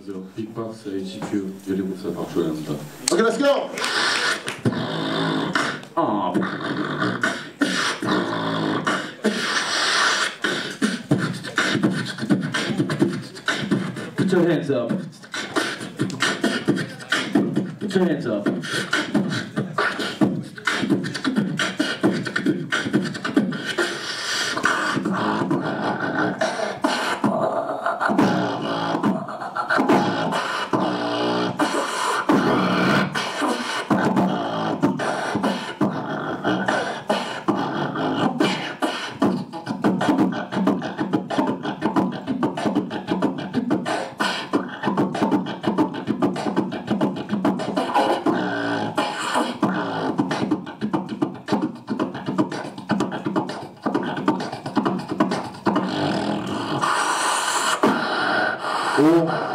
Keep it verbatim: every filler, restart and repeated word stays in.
zero. Big Bucks, H Q, Голливудская паршуэнда. Okay, let's go! Oh. Put your hands up. Put your hands up. Oh.